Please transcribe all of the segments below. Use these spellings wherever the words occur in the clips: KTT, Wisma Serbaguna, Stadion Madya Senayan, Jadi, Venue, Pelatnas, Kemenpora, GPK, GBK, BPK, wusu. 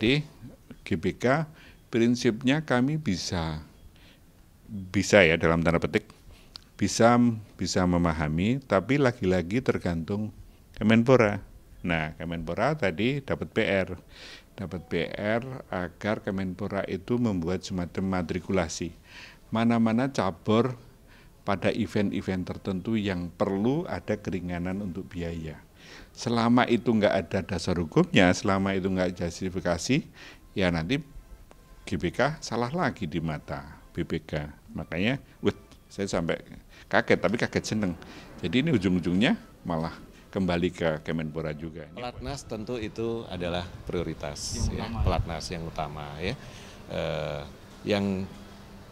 Jadi GBK prinsipnya kami bisa ya dalam tanda petik bisa memahami, tapi lagi-lagi tergantung Kemenpora. Nah, Kemenpora tadi dapat PR agar Kemenpora itu membuat semacam matrikulasi mana-mana cabur pada event-event tertentu yang perlu ada keringanan untuk biaya. Selama itu nggak ada dasar hukumnya, selama itu nggak justifikasi, ya nanti GBK salah lagi di mata BPK. Makanya, saya sampai kaget, tapi kaget seneng. Jadi ini ujung-ujungnya malah kembali ke Kemenpora juga. Pelatnas tentu itu adalah prioritas, ya. Pelatnas yang utama, ya. Yang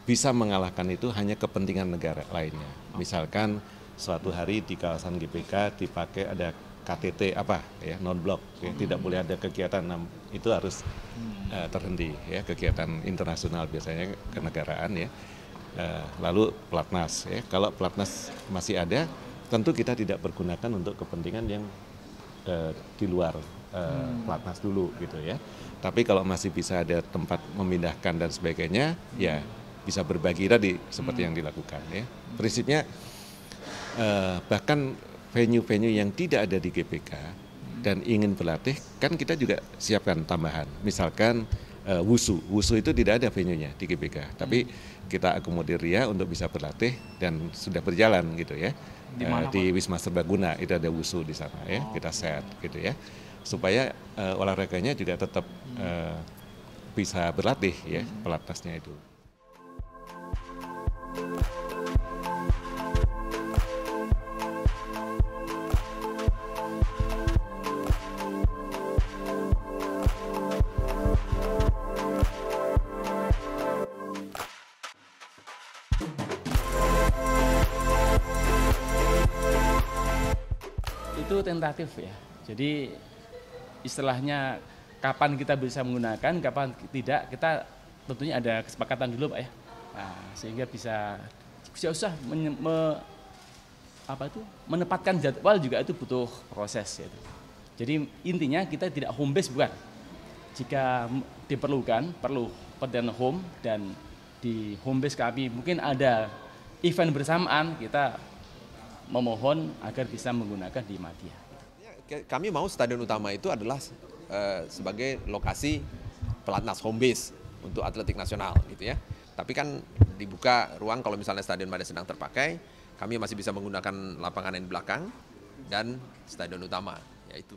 bisa mengalahkan itu hanya kepentingan negara lainnya. Misalkan suatu hari di kawasan GPK dipakai ada KTT apa ya, non blok ya, tidak boleh ada kegiatan, itu harus terhenti ya, kegiatan internasional biasanya kenegaraan ya, lalu pelatnas ya. Kalau pelatnas masih ada, tentu kita tidak pergunakan untuk kepentingan yang di luar pelatnas dulu gitu ya. Tapi kalau masih bisa ada tempat memindahkan dan sebagainya, ya bisa berbagi tadi seperti yang dilakukan ya. Prinsipnya bahkan venue-venue yang tidak ada di GPK dan ingin berlatih, kan kita juga siapkan tambahan. Misalkan wusu itu tidak ada venue-nya di GPK, tapi kita akomodir dia untuk bisa berlatih dan sudah berjalan gitu ya. Di Wisma Serbaguna itu ada wusu di sana ya, kita set gitu ya, supaya olahraganya juga tetap bisa berlatih ya, pelatnasnya itu. Itu tentatif ya, jadi istilahnya kapan kita bisa menggunakan, kapan tidak, kita tentunya ada kesepakatan dulu Pak ya. Nah, sehingga bisa usah menempatkan jadwal juga itu butuh proses ya. Jadi intinya kita tidak home base, bukan. Jika diperlukan perlu perdana home, dan di home base kami mungkin ada event bersamaan, kita memohon agar bisa menggunakan di Madya. Kami mau stadion utama itu adalah sebagai lokasi pelatnas home base untuk atletik nasional gitu ya. Tapi kan dibuka ruang, kalau misalnya stadion Madya sedang terpakai, kami masih bisa menggunakan lapangan yang di belakang dan stadion utama yaitu.